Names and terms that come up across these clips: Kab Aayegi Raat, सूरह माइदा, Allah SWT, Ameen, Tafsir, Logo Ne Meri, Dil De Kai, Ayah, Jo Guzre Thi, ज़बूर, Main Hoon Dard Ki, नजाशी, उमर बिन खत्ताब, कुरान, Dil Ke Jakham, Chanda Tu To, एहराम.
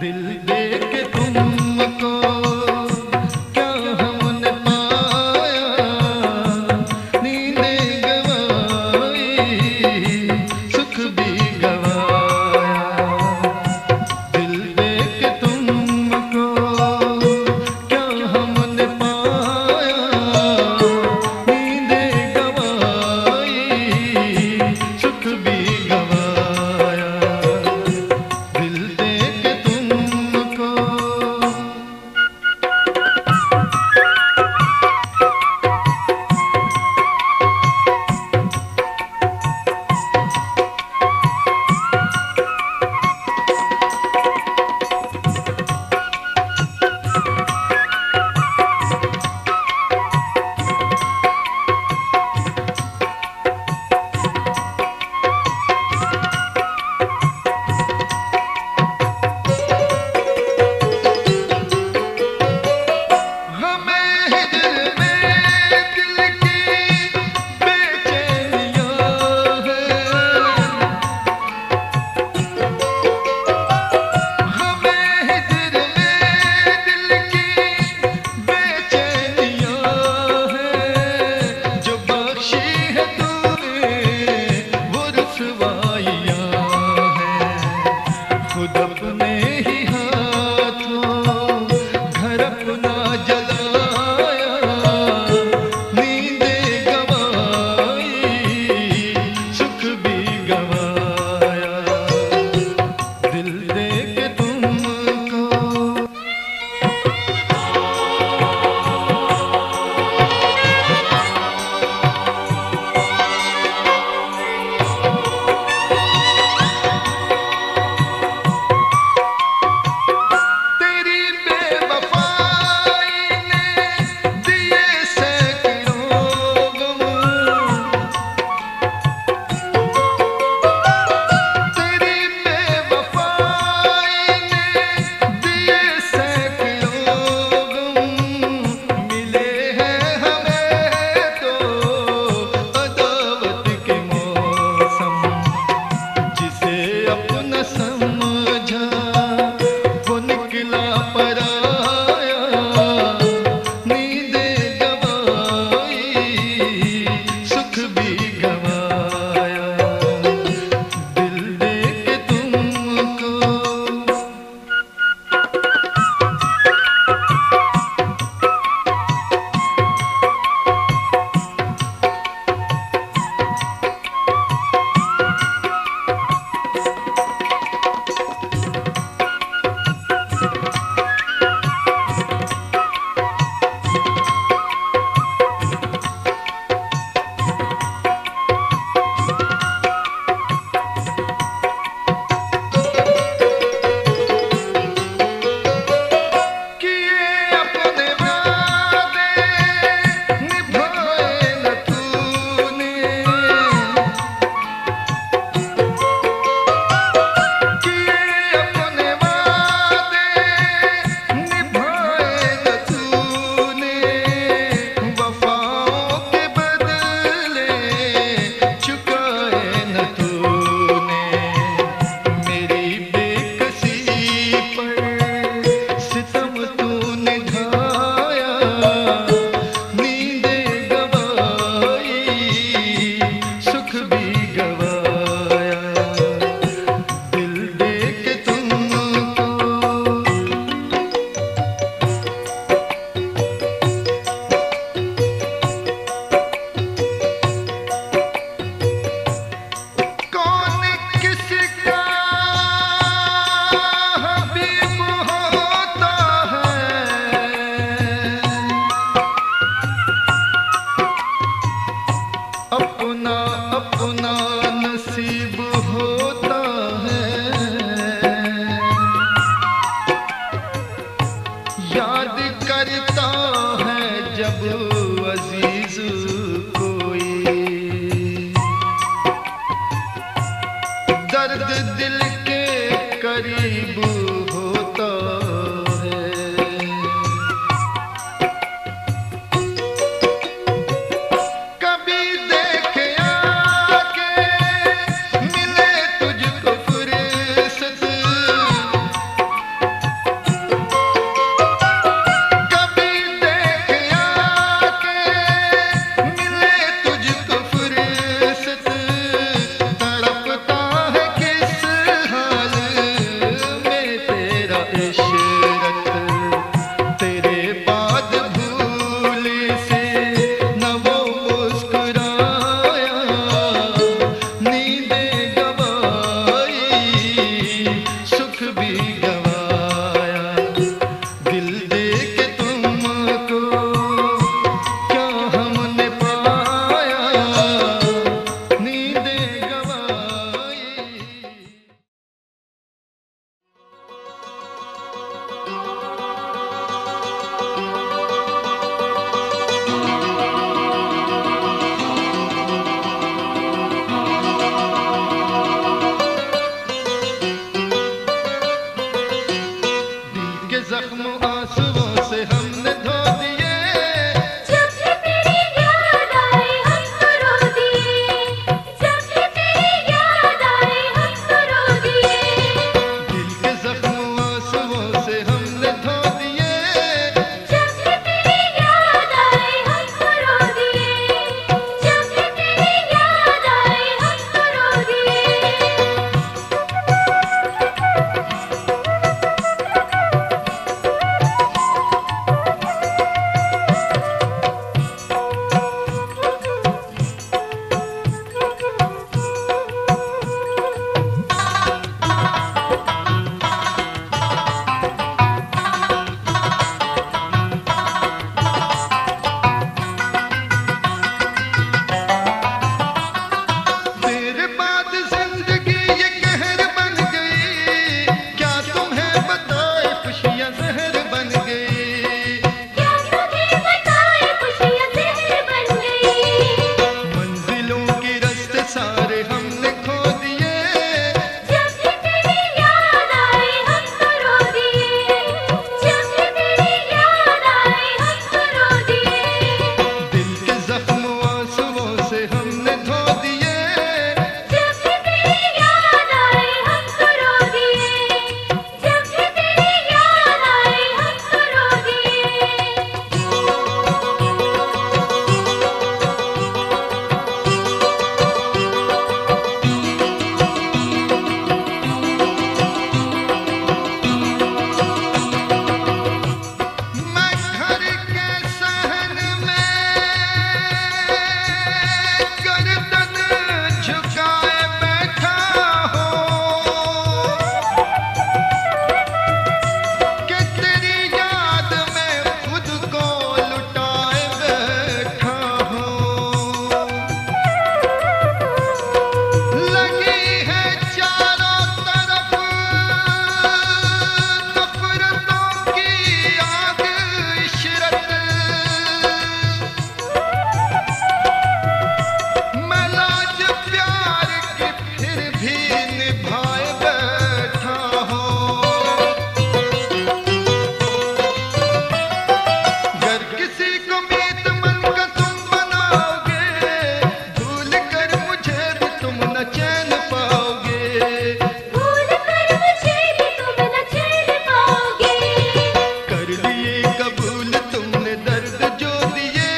दिल दे के तुमको क्या हमने पाया, नींदे गवाई सुख भी गवाया। दिल दे के तुमको क्या हमने पाया, नींदे गवाई सुख भी गवाया। भी निभाए बैठा हो। अगर किसी को मीत मन का तुम बनाओगे, भूल कर मुझे भी तुम न चैन पाओगे। कर दिए कबूल तुमने दर्द जो दिए,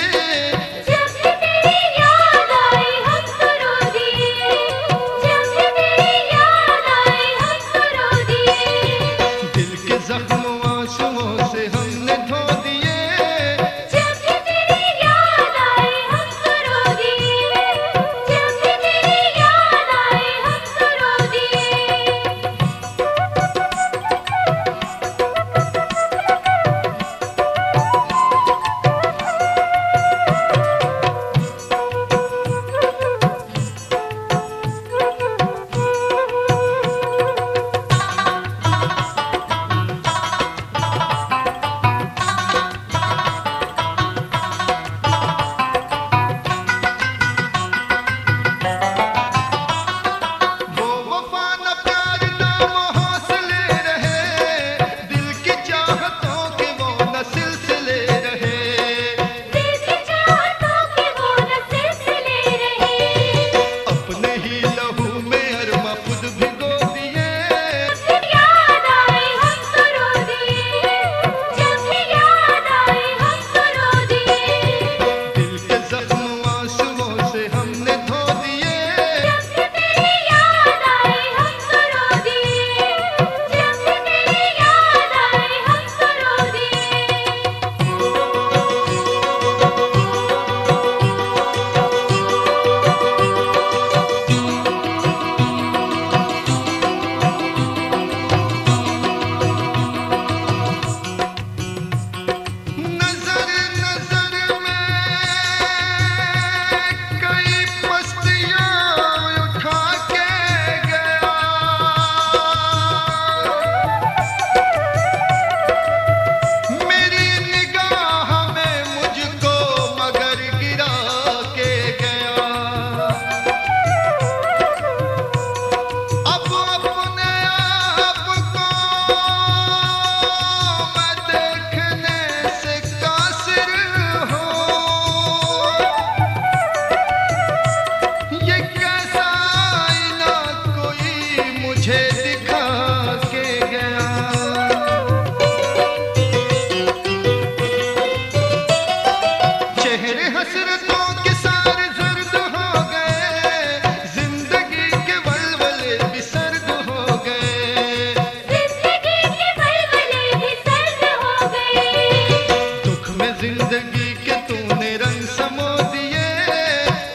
जिंदगी के तूने रंग समो दिए।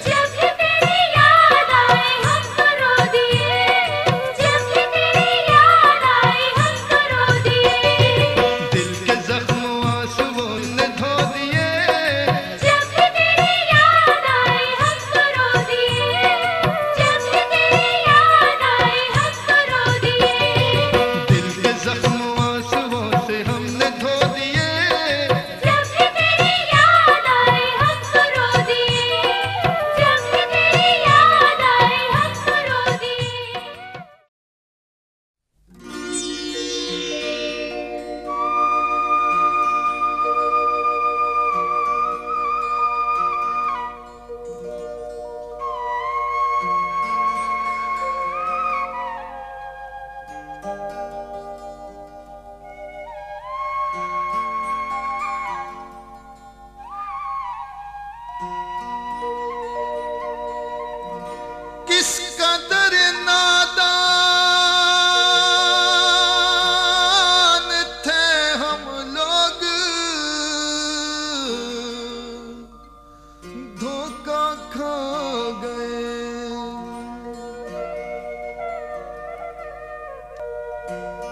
जब भी तेरी याद आए हमको रो दिए, जब भी तेरी याद आए हमको रो दिए। दिल के जख्म आंसुओं ने धो दिए, जब भी तेरी याद आए हमको रो दिए, जब भी तेरी याद आए हमको रो दिए। दिल के जख्म आंसुओं से हमने धो दिए।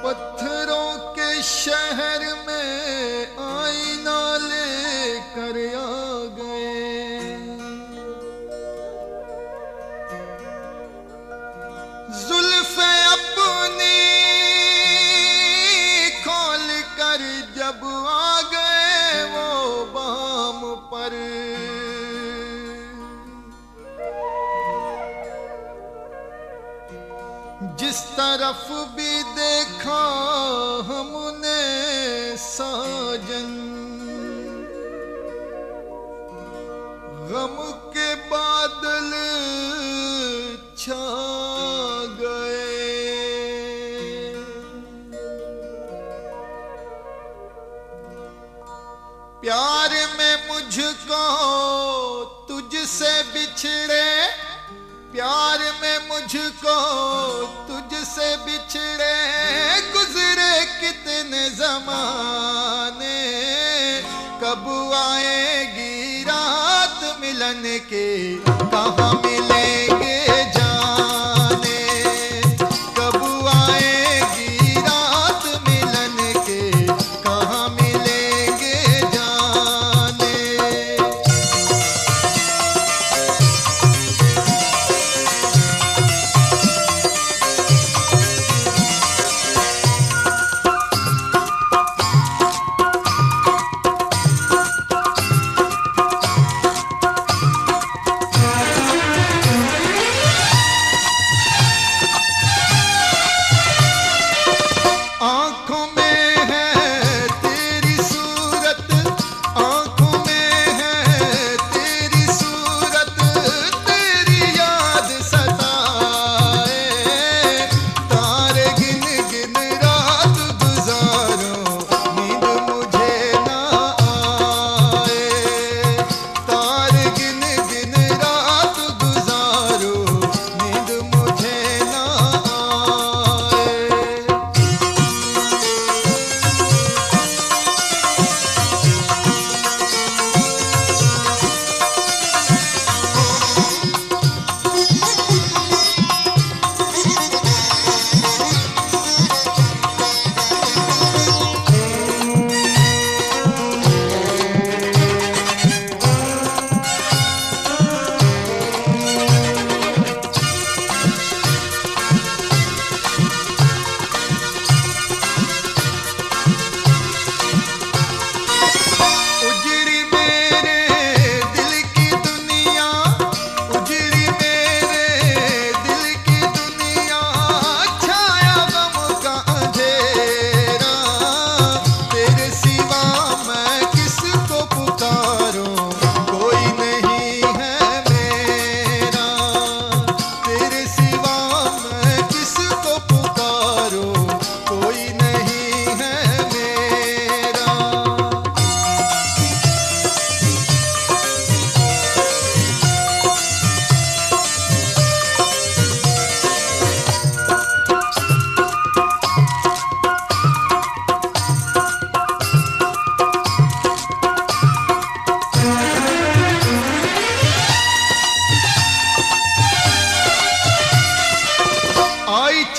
पत्थरों के शहर में आईना लेकर आ गए, जुल्फे अपनी खोल कर जब आ गए वो बाम पर, जिस तरफ भी देखा हमने साजन, गम के बादल छा गए। प्यार में मुझको तुझसे बिछड़े, प्यार में मुझको तुझसे बिछड़े गुजरे कितने जमाने। कब आएगी रात मिलन के कहाँ मिलेंगे जाने, कब आएगी रात मिलन के कहाँ मिलेंगे जाने।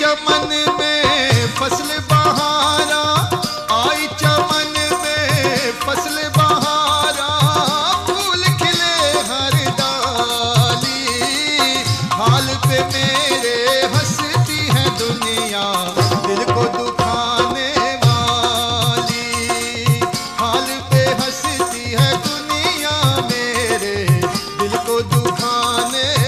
चमन में फसल बहारा, आई चमन में फसल बहारा, फूल खिले हर डाली। हाल पे मेरे हंसती है दुनिया दिल को दुखाने वाली, हाल पे हंसती है दुनिया मेरे दिल को दुखाने वाली।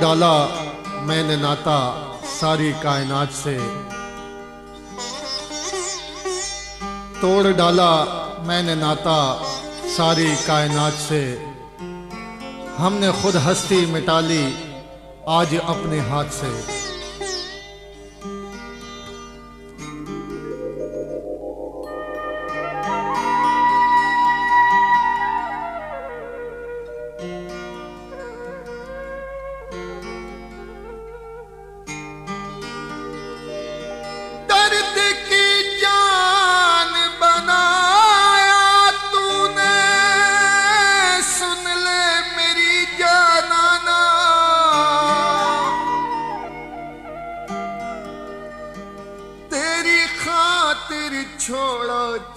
डाला मैंने नाता सारी कायनात से, तोड़ डाला मैंने नाता सारी कायनात से। हमने खुद हस्ती मिटा ली आज अपने हाथ से।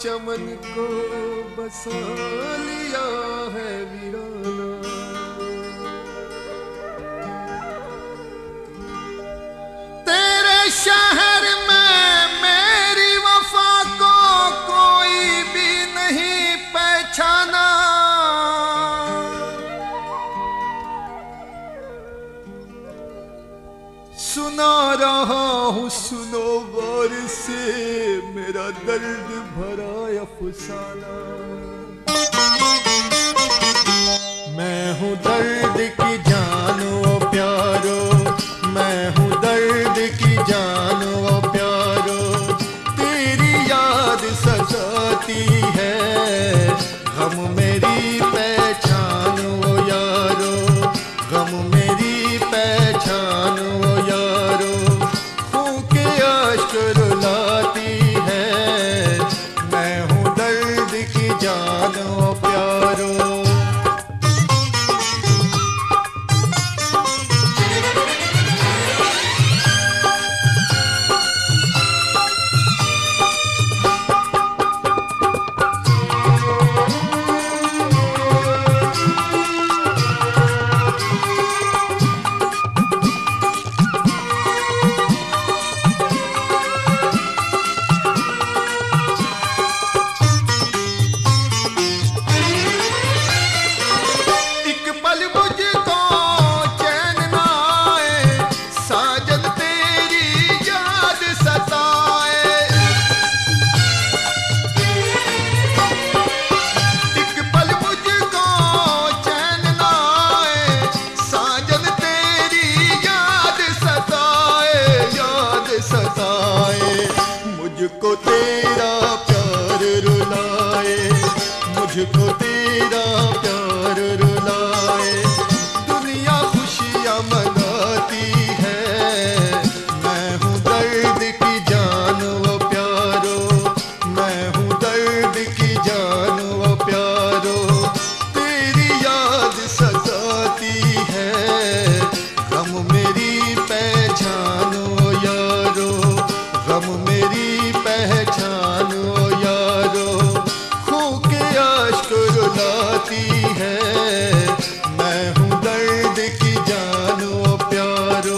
चमन को बसा लिया है वीराना, तेरे शहर में मेरी वफा को कोई भी नहीं पहचाना। सुना रहा हूँ सुनो गौर से मेरा दर्द भरा अफसाना। मैं हूँ दर्द की जानो प्यारो, मैं हूँ दर्द की जानो प्यारो। तेरी याद सताती है गम मेरी पहचानो यारो, गम मेरी पहचानो यारो। खूं के अश्क रुलाती है मैं हूँ दर्द की जानो प्यारो। मुझको तेरा प्यार रुलाए, मुझको तेरा प्यार रुलाए। दुनिया खुशियाँ मनाती है मैं हूँ दर्द की जानो प्यारो, मैं हूँ दर्द की जानो प्यारो। तेरी याद सताती है गम मेरी पहचानो यारो, गम मेरी पहचानो यारो। खो के अश्क रुलाती है मैं हूँ दर्द की जानो प्यारो।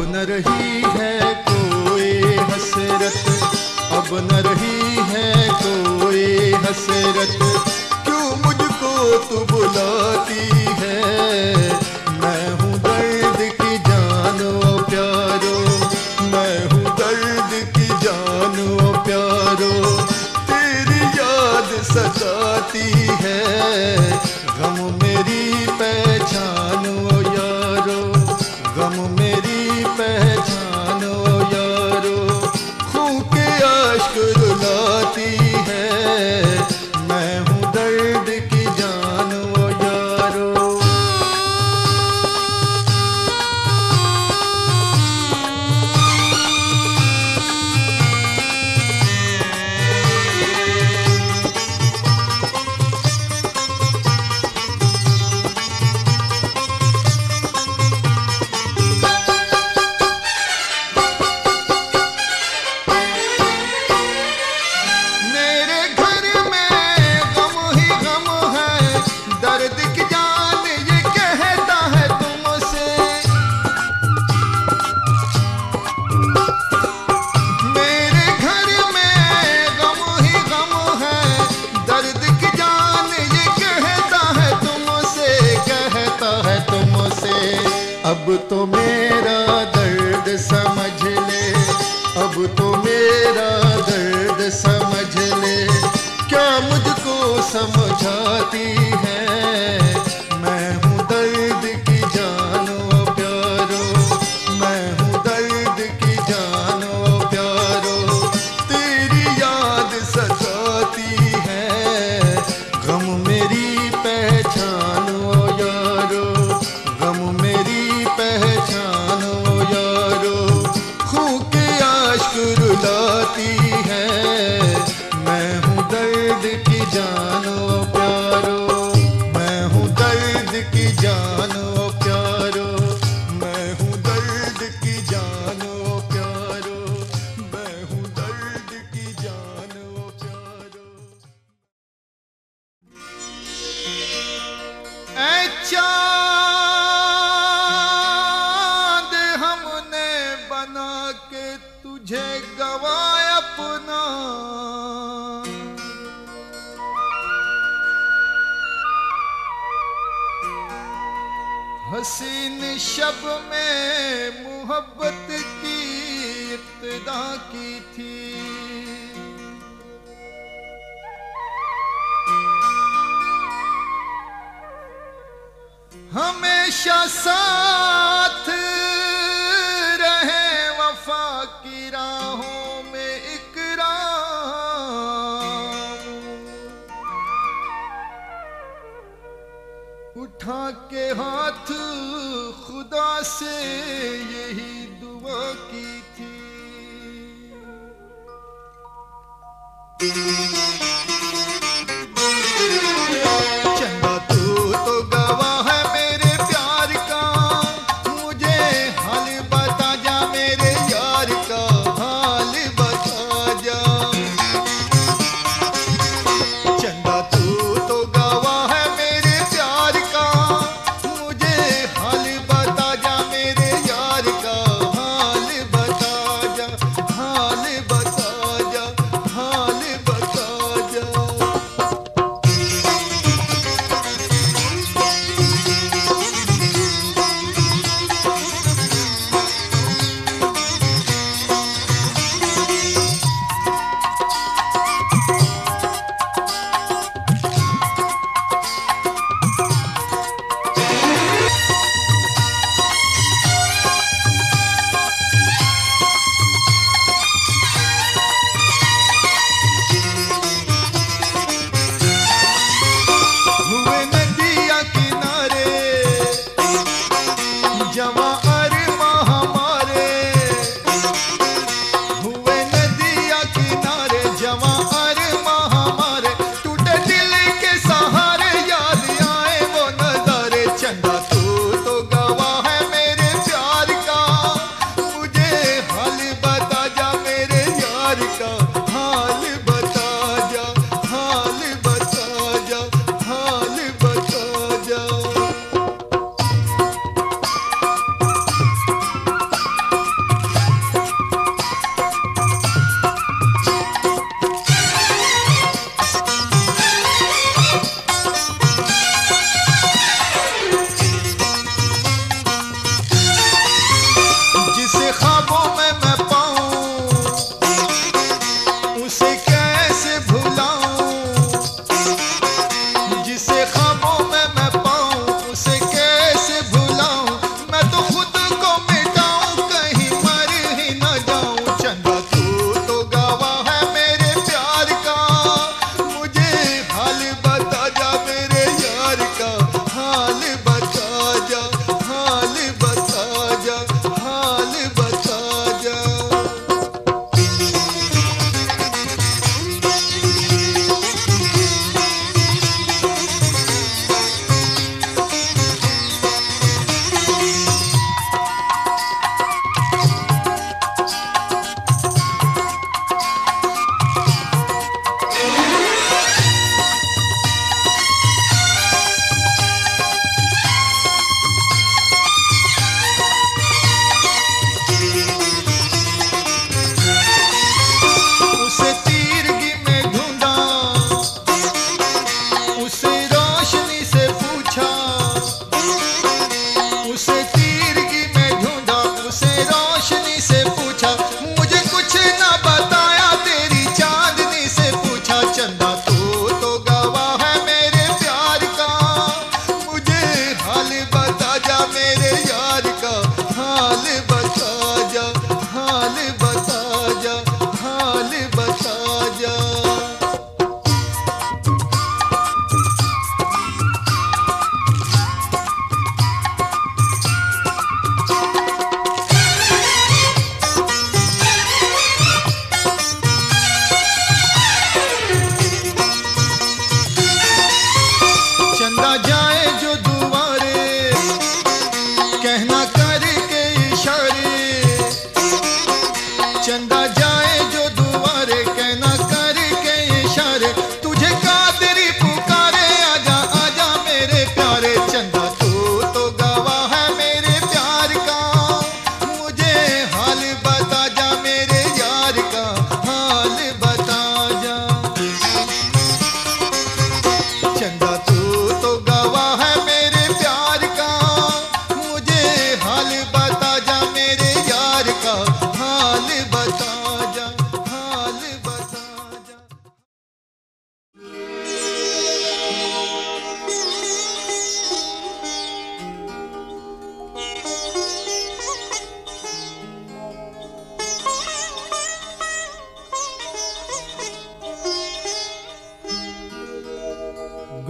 अब न रही है कोई हसरत क्यों मुझको तू बुलाती है। मैं हूँ दर्द की जानो प्यारो, मैं हूँ दर्द की जानो प्यारो, तेरी याद सताती है, गम मेरी पहचानो यारो, गम मेरी पहचानो यारो, खूं के आश्क रुलाती है। मैं हूँ दर्द की जानो यारो। अब तो मेरा दर्द समझ ले, अब तो मेरा दर्द समझ ले, क्या मुझको समझाती है। मैं हूँ दर्द की जानो प्यारो, मैं हूँ दर्द की जानो प्यारो, तेरी याद सताती है, गम मेरी पहचानो यारो, गम मेरी पहचानो यारो, खूं के आश्क रुलाती है। मैं हूँ दर्द की जानो प्यारो, मैं हूँ दर्द की जानो प्यारो, मैं हूँ दर्द की जानो प्यारो, मैं हूँ दर्द की जानो प्यारो। अच्छा तुझे गवाए अपना, हसीन शब में मोहब्बत की इब्तिदा की थी, हमेशा साथ उठा के हाथ खुदा से यही दुआ की थी। चंदा तू तो गवाह है मेरे प्यार का, मुझे हाल बता जा मेरे यार का, हाल बता जा। चंदा तू तो गवाह है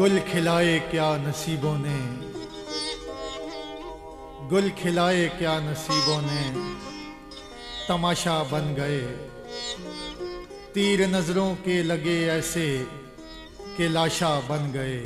गुल खिलाए क्या नसीबों ने, तमाशा बन गए तीर नजरों के लगे ऐसे के लाशा बन गए।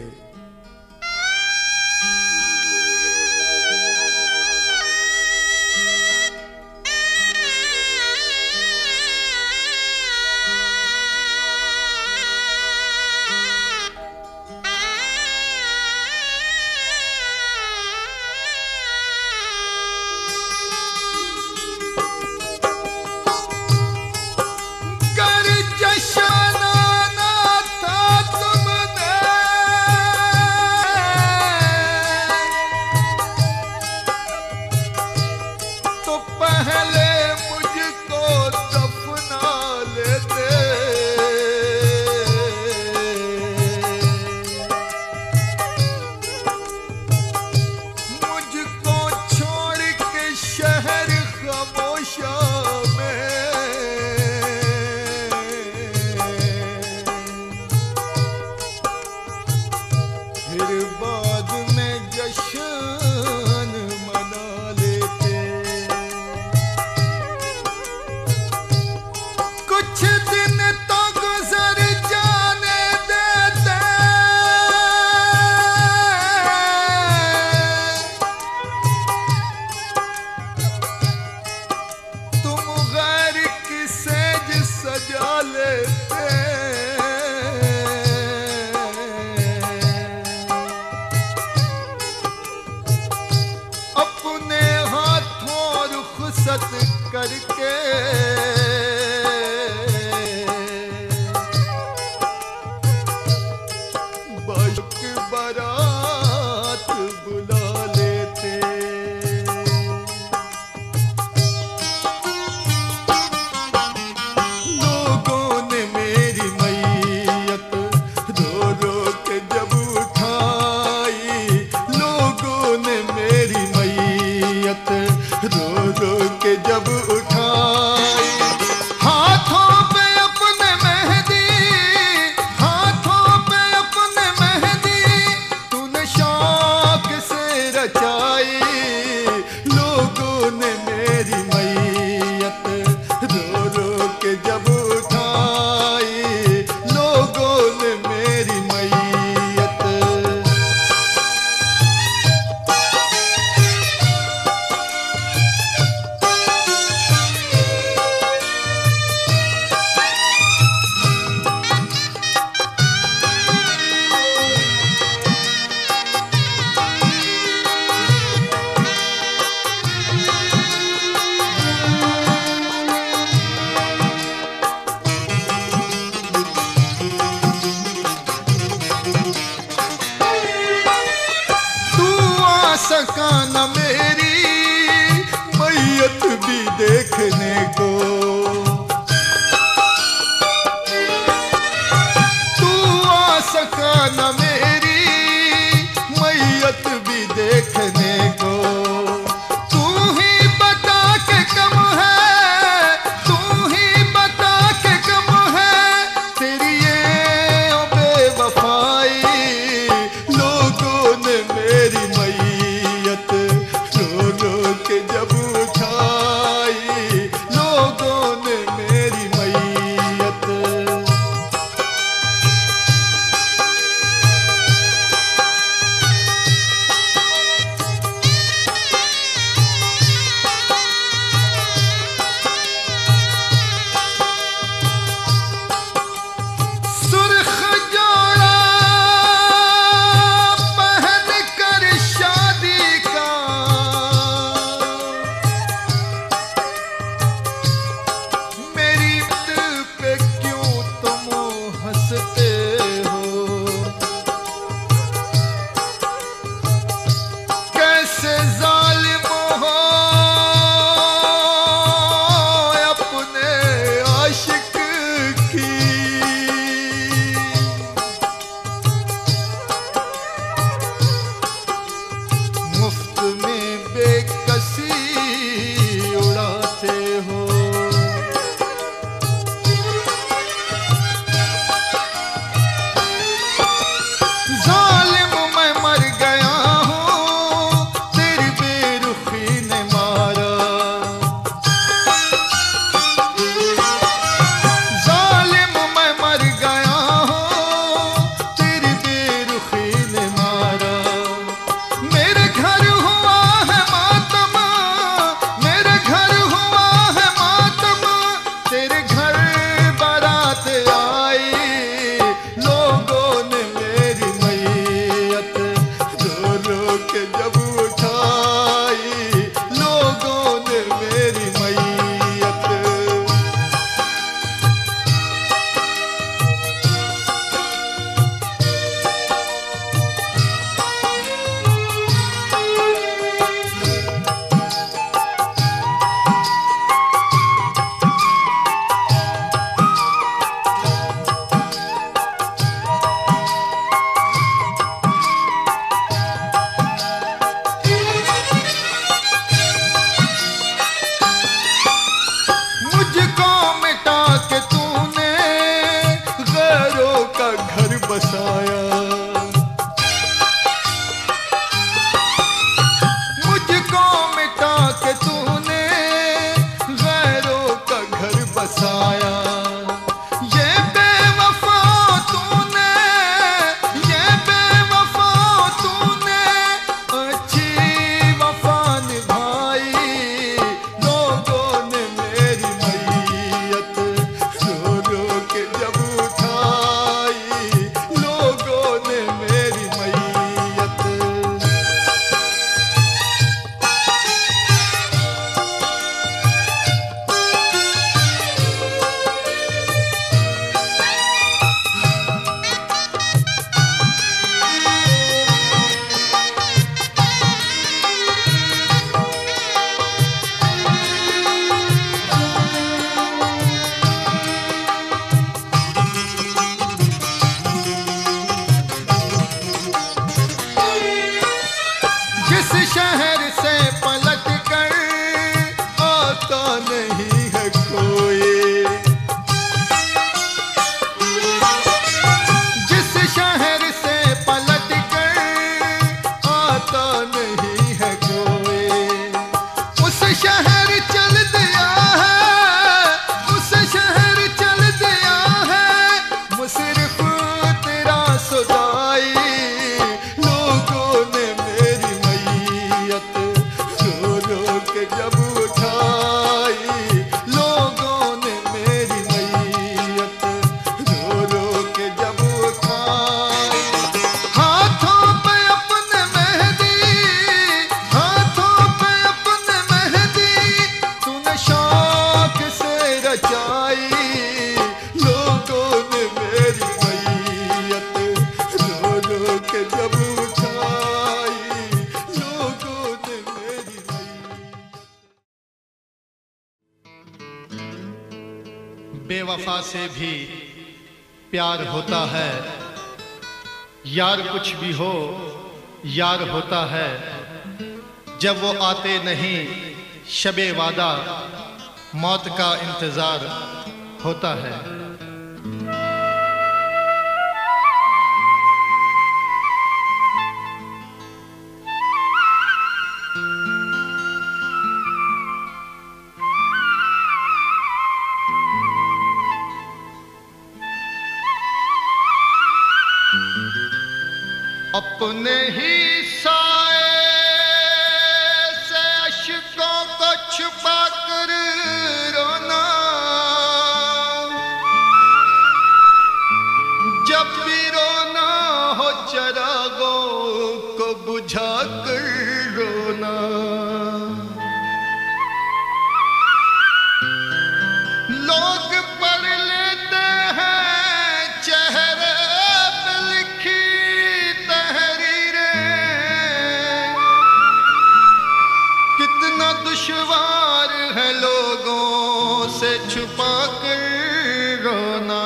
सका न मेरी मैयत भी देखने को। तू आ सका न मेरी मैयत भी देखने को। तू ही बता के कम है, तू ही बता के कम है, तेरी ये बेवफाई लोगों ने मेरी मैयत रो रो के जब लोगों ने मेरी मैयत बेवफा से भी प्यार होता है, यार कुछ भी हो यार होता है। जब वो आते नहीं शबे वादा, मौत का इंतजार होता है। अपने ही साए से अश्कों को छुपा कर रोना, जब भी रोना हो चिरागों को बुझा कर रोना। लोग पढ़ लेते हैं चेहरे पे लिखी तहरीरें, कितना दुश्वार है लोगों से छुपा कर रोना।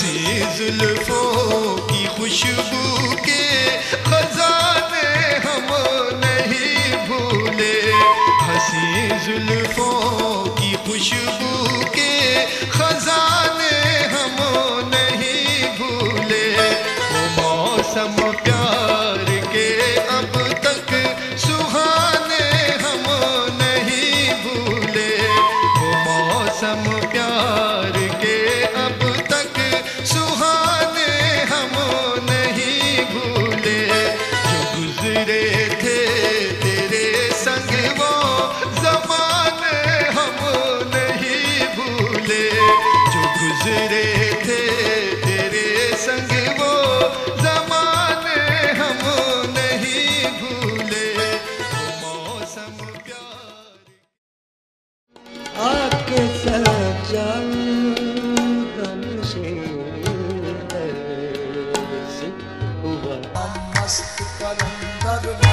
से जुल्फों की खुशबू के खजाने हम नहीं भूले, हसी जुल्फों की खुशबू के खजाने हम नहीं भूले। वो मौसम प्यार के अब तक सुहाने हम नहीं भूले, वो मौसम प्यार के अब तक सुहाने हम नहीं भूले। जो गुजरे थे तेरे संग वो ज़माने हम नहीं भूले, जो गुजरे थे तेरे संग वो ज़माने हम नहीं भूले। मौसम प्यार आपके सजन I'm not